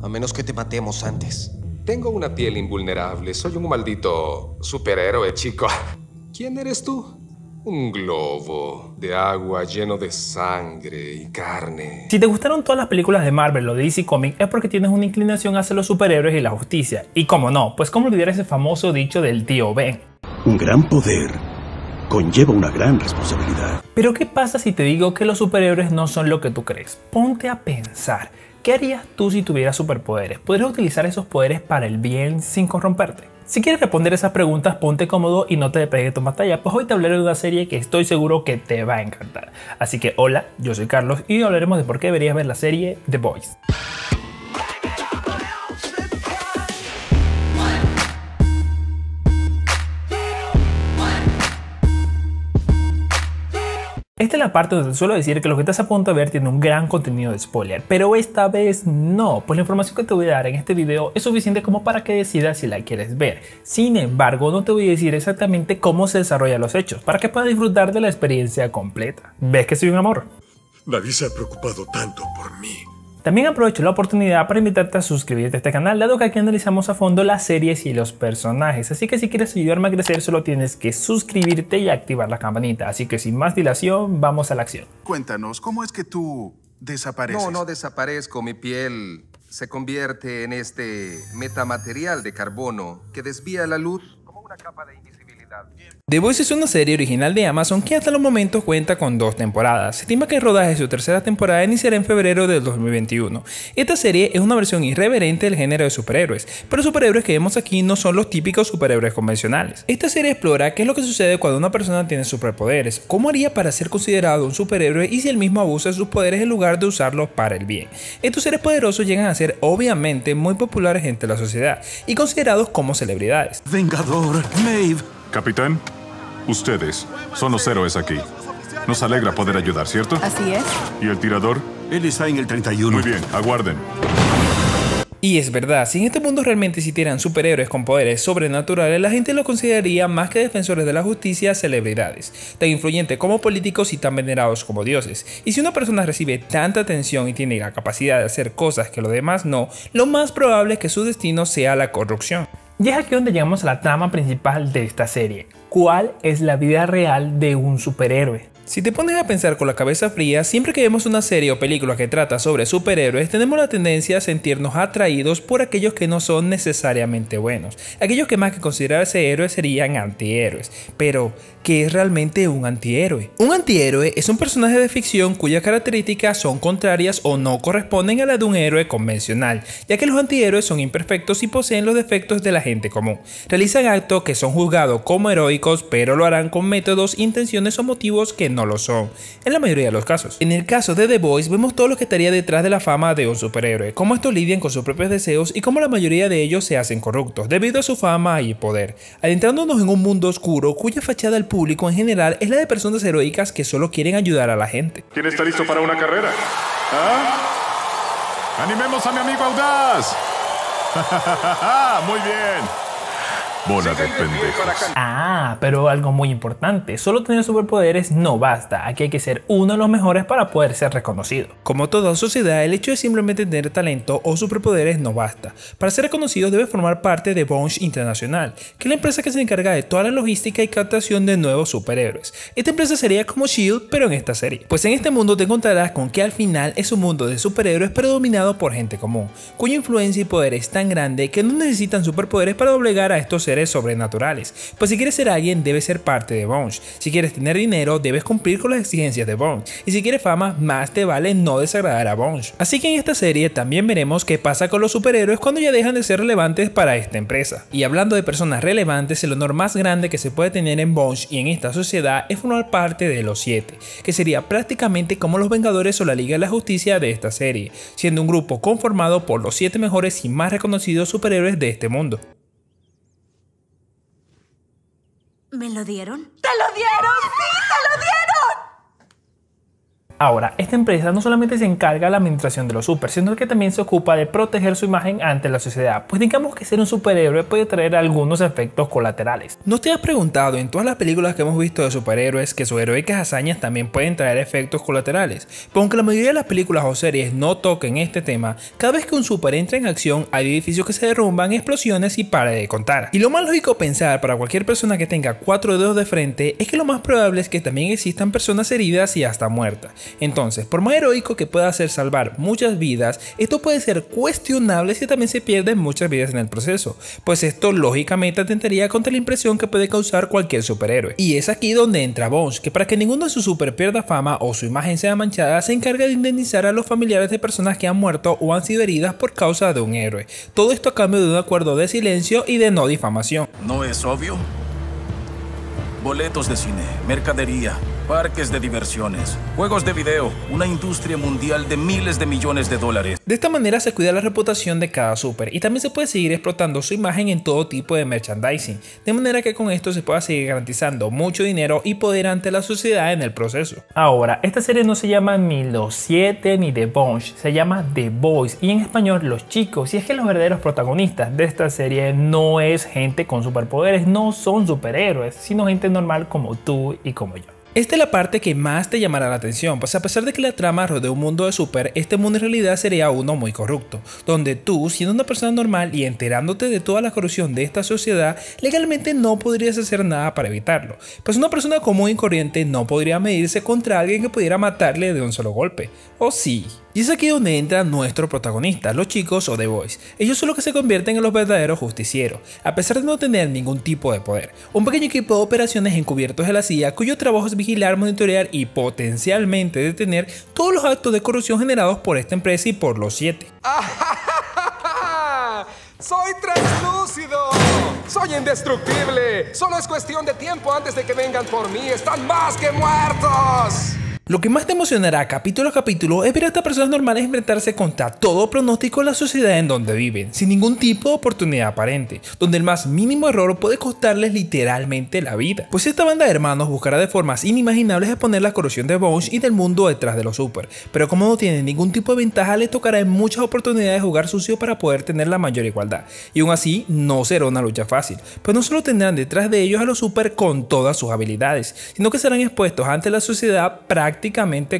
A menos que te matemos antes. Tengo una piel invulnerable. Soy un maldito superhéroe, chico. ¿Quién eres tú? Un globo de agua lleno de sangre y carne. Si te gustaron todas las películas de Marvel o de DC Comics es porque tienes una inclinación hacia los superhéroes y la justicia. Y cómo no, pues cómo olvidar ese famoso dicho del tío Ben. Un gran poder conlleva una gran responsabilidad. Pero ¿qué pasa si te digo que los superhéroes no son lo que tú crees? Ponte a pensar. ¿Qué harías tú si tuvieras superpoderes? ¿Podrías utilizar esos poderes para el bien sin corromperte? Si quieres responder esas preguntas, ponte cómodo y no te despegues de tu pantalla, pues hoy te hablaré de una serie que estoy seguro que te va a encantar. Así que hola, yo soy Carlos y hablaremos de por qué deberías ver la serie The Boys. Esta es la parte donde te suelo decir que lo que estás a punto de ver tiene un gran contenido de spoiler, pero esta vez no, pues la información que te voy a dar en este video es suficiente como para que decidas si la quieres ver. Sin embargo, no te voy a decir exactamente cómo se desarrollan los hechos, para que puedas disfrutar de la experiencia completa. ¿Ves que soy un amor? Nadie se ha preocupado tanto por mí. También aprovecho la oportunidad para invitarte a suscribirte a este canal, dado que aquí analizamos a fondo las series y los personajes, así que si quieres ayudarme a crecer solo tienes que suscribirte y activar la campanita, así que sin más dilación, vamos a la acción. Cuéntanos, ¿cómo es que tú desapareces? No desaparezco, mi piel se convierte en este metamaterial de carbono que desvía la luz como una capa de invisibilidad. The Boys es una serie original de Amazon que hasta los momentos cuenta con 2 temporadas. Se estima que el rodaje de su tercera temporada iniciará en febrero del 2021. Esta serie es una versión irreverente del género de superhéroes, pero los superhéroes que vemos aquí no son los típicos superhéroes convencionales. Esta serie explora qué es lo que sucede cuando una persona tiene superpoderes, cómo haría para ser considerado un superhéroe y si él mismo abusa de sus poderes en lugar de usarlos para el bien. Estos seres poderosos llegan a ser obviamente muy populares entre la sociedad y considerados como celebridades. Vengador, Maeve. Capitán, ustedes son los héroes aquí. Nos alegra poder ayudar, ¿cierto? Así es. ¿Y el tirador? Él está en el 31. Muy bien, aguarden. Y es verdad, si en este mundo realmente existieran superhéroes con poderes sobrenaturales, la gente los consideraría más que defensores de la justicia, celebridades, tan influyentes como políticos y tan venerados como dioses. Y si una persona recibe tanta atención y tiene la capacidad de hacer cosas que los demás no, lo más probable es que su destino sea la corrupción. Y es aquí donde llegamos a la trama principal de esta serie. ¿Cuál es la vida real de un superhéroe? Si te pones a pensar con la cabeza fría, siempre que vemos una serie o película que trata sobre superhéroes, tenemos la tendencia a sentirnos atraídos por aquellos que no son necesariamente buenos. Aquellos que más que considerarse héroes serían antihéroes. Pero, ¿qué es realmente un antihéroe? Un antihéroe es un personaje de ficción cuyas características son contrarias o no corresponden a las de un héroe convencional, ya que los antihéroes son imperfectos y poseen los defectos de la gente común. Realizan actos que son juzgados como heroicos, pero lo harán con métodos, intenciones o motivos que no lo son, en la mayoría de los casos. En el caso de The Boys vemos todo lo que estaría detrás de la fama de un superhéroe, cómo estos lidian con sus propios deseos y cómo la mayoría de ellos se hacen corruptos debido a su fama y poder, adentrándonos en un mundo oscuro cuya fachada al público en general es la de personas heroicas que solo quieren ayudar a la gente. ¿Quién está listo para una carrera? ¿Ah? ¡Animemos a mi amigo Audaz! ¡Muy bien! Bola de pendejos. Ah, pero algo muy importante, solo tener superpoderes no basta, aquí hay que ser uno de los mejores para poder ser reconocido. Como toda sociedad, el hecho de simplemente tener talento o superpoderes no basta. Para ser reconocido debe formar parte de Bunch Internacional, que es la empresa que se encarga de toda la logística y captación de nuevos superhéroes. Esta empresa sería como SHIELD, pero en esta serie. Pues en este mundo te encontrarás con que al final es un mundo de superhéroes predominado por gente común, cuya influencia y poder es tan grande que no necesitan superpoderes para doblegar a estos seres sobrenaturales, pues si quieres ser alguien debes ser parte de Bunch, si quieres tener dinero debes cumplir con las exigencias de Bunch y si quieres fama más te vale no desagradar a Bunch. Así que en esta serie también veremos qué pasa con los superhéroes cuando ya dejan de ser relevantes para esta empresa. Y hablando de personas relevantes, el honor más grande que se puede tener en Bunch y en esta sociedad es formar parte de Los Siete, que sería prácticamente como los Vengadores o la Liga de la Justicia de esta serie, siendo un grupo conformado por los 7 mejores y más reconocidos superhéroes de este mundo. ¿Me lo dieron? ¡Te lo dieron! ¡Sí, te lo dieron! Ahora, esta empresa no solamente se encarga de la administración de los super, sino que también se ocupa de proteger su imagen ante la sociedad, pues digamos que ser un superhéroe puede traer algunos efectos colaterales. ¿No te has preguntado en todas las películas que hemos visto de superhéroes que sus heroicas hazañas también pueden traer efectos colaterales? Pues aunque la mayoría de las películas o series no toquen este tema, cada vez que un super entra en acción hay edificios que se derrumban, explosiones y para de contar. Y lo más lógico pensar para cualquier persona que tenga 4 dedos de frente es que lo más probable es que también existan personas heridas y hasta muertas. Entonces, por más heroico que pueda ser salvar muchas vidas, esto puede ser cuestionable si también se pierden muchas vidas en el proceso, pues esto lógicamente atentaría contra la impresión que puede causar cualquier superhéroe. Y es aquí donde entra Bunch, que para que ninguno de sus super pierda fama o su imagen sea manchada, se encarga de indemnizar a los familiares de personas que han muerto o han sido heridas por causa de un héroe. Todo esto a cambio de un acuerdo de silencio y de no difamación. ¿No es obvio? Boletos de cine, mercadería, parques de diversiones, juegos de video, una industria mundial de miles de millones de dólares. De esta manera se cuida la reputación de cada super y también se puede seguir explotando su imagen en todo tipo de merchandising, de manera que con esto se pueda seguir garantizando mucho dinero y poder ante la sociedad en el proceso. Ahora, esta serie no se llama ni Los Siete ni The Bunch, se llama The Boys y en español Los Chicos, y es que los verdaderos protagonistas de esta serie no es gente con superpoderes, no son superhéroes, sino gente normal como tú y como yo. Esta es la parte que más te llamará la atención, pues a pesar de que la trama rodea un mundo de super, este mundo en realidad sería uno muy corrupto, donde tú, siendo una persona normal y enterándote de toda la corrupción de esta sociedad, legalmente no podrías hacer nada para evitarlo, pues una persona común y corriente no podría medirse contra alguien que pudiera matarle de un solo golpe, ¿o sí? Y es aquí donde entran nuestros protagonistas, los chicos o The Boys. Ellos son los que se convierten en los verdaderos justicieros, a pesar de no tener ningún tipo de poder. Un pequeño equipo de operaciones encubiertos de la CIA cuyo trabajo es vigilar, monitorear y potencialmente detener todos los actos de corrupción generados por esta empresa y por los 7. ¡Soy translúcido! ¡Soy indestructible! Solo es cuestión de tiempo antes de que vengan por mí. ¡Están más que muertos! Lo que más te emocionará capítulo a capítulo es ver a estas personas normales enfrentarse contra todo pronóstico de la sociedad en donde viven, sin ningún tipo de oportunidad aparente, donde el más mínimo error puede costarles literalmente la vida. Pues esta banda de hermanos buscará de formas inimaginables exponer la corrupción de Bunch y del mundo detrás de los super, pero como no tienen ningún tipo de ventaja, les tocará en muchas oportunidades jugar sucio para poder tener la mayor igualdad, y aún así no será una lucha fácil, pues no solo tendrán detrás de ellos a los super con todas sus habilidades, sino que serán expuestos ante la sociedad prácticamente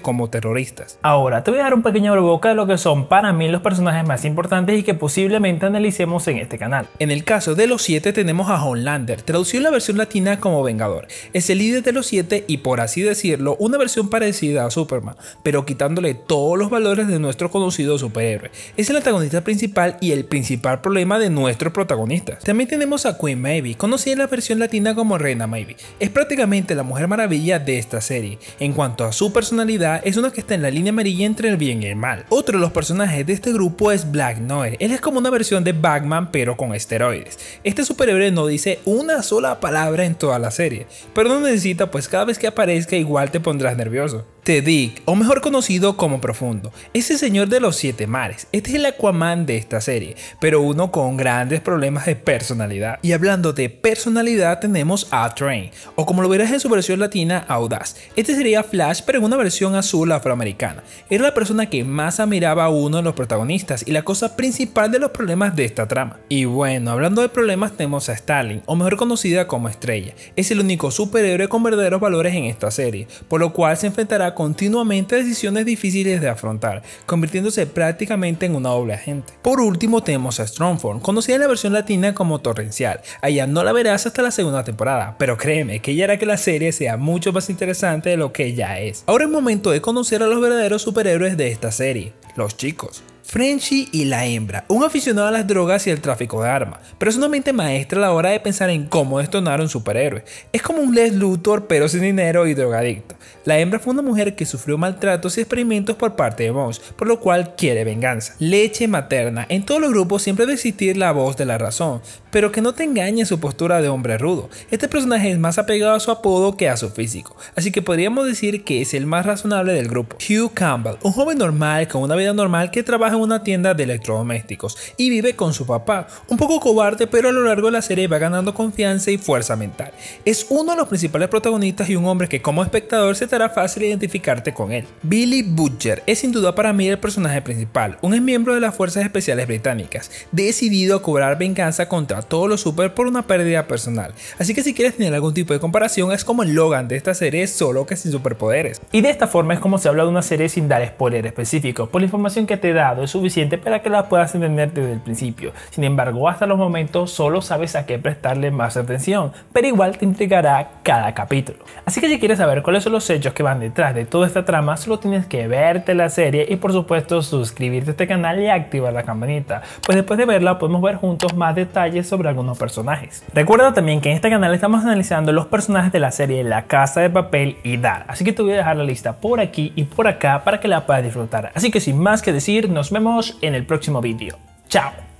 como terroristas. Ahora, te voy a dar un pequeño boca de lo que son para mí los personajes más importantes y que posiblemente analicemos en este canal. En el caso de los 7 tenemos a Homelander, traducido en la versión latina como Vengador. Es el líder de los 7 y, por así decirlo, una versión parecida a Superman, pero quitándole todos los valores de nuestro conocido superhéroe. Es el antagonista principal y el principal problema de nuestros protagonistas. También tenemos a Queen Maeve, conocida en la versión latina como Reina Maeve. Es prácticamente la Mujer Maravilla de esta serie. En cuanto a su personalidad, es una que está en la línea amarilla entre el bien y el mal. Otro de los personajes de este grupo es Black Noir. Él es como una versión de Batman pero con esteroides. Este superhéroe no dice una sola palabra en toda la serie, pero no necesita, pues cada vez que aparezca igual te pondrás nervioso. The Deep, o mejor conocido como Profundo, es el señor de los 7 mares. Este es el Aquaman de esta serie, pero uno con grandes problemas de personalidad. Y hablando de personalidad tenemos a Train, o como lo verás en su versión latina, Audaz. Este sería Flash pero en una versión azul afroamericana. Era la persona que más admiraba a uno de los protagonistas y la cosa principal de los problemas de esta trama. Y bueno, hablando de problemas tenemos a Starlight, o mejor conocida como Estrella. Es el único superhéroe con verdaderos valores en esta serie, por lo cual se enfrentará continuamente decisiones difíciles de afrontar, convirtiéndose prácticamente en una doble agente. Por último tenemos a Stormfront, conocida en la versión latina como Torrencial. Allá no la verás hasta la segunda temporada, pero créeme que ella hará que la serie sea mucho más interesante de lo que ya es. Ahora es momento de conocer a los verdaderos superhéroes de esta serie, los chicos. Frenchie y la hembra, un aficionado a las drogas y el tráfico de armas, pero es una mente maestra a la hora de pensar en cómo destronar a un superhéroe. Es como un Lex Luthor pero sin dinero y drogadicto. La hembra fue una mujer que sufrió maltratos y experimentos por parte de Bunch, por lo cual quiere venganza. Leche materna, en todos los grupos siempre debe existir la voz de la razón, pero que no te engañe su postura de hombre rudo. Este personaje es más apegado a su apodo que a su físico, así que podríamos decir que es el más razonable del grupo. Hugh Campbell, un joven normal con una vida normal que trabaja trabaja en una tienda de electrodomésticos y vive con su papá, un poco cobarde, pero a lo largo de la serie va ganando confianza y fuerza mental. Es uno de los principales protagonistas y un hombre que como espectador se te hará fácil identificarte con él. Billy Butcher es sin duda para mí el personaje principal, un exmiembro de las fuerzas especiales británicas, decidido a cobrar venganza contra todos los super por una pérdida personal, así que si quieres tener algún tipo de comparación es como el Logan de esta serie, solo que sin superpoderes. Y de esta forma es como se habla de una serie sin dar spoiler específico, por la información que te he dado es suficiente para que la puedas entender desde el principio. Sin embargo, hasta los momentos solo sabes a qué prestarle más atención, pero igual te intrigará cada capítulo. Así que si quieres saber cuáles son los hechos que van detrás de toda esta trama, solo tienes que verte la serie y por supuesto suscribirte a este canal y activar la campanita, pues después de verla podemos ver juntos más detalles sobre algunos personajes. Recuerda también que en este canal estamos analizando los personajes de la serie La Casa de Papel y Dark, así que te voy a dejar la lista por aquí y por acá para que la puedas disfrutar. Así que sin más que decir, nos vemos en el próximo vídeo. ¡Chao!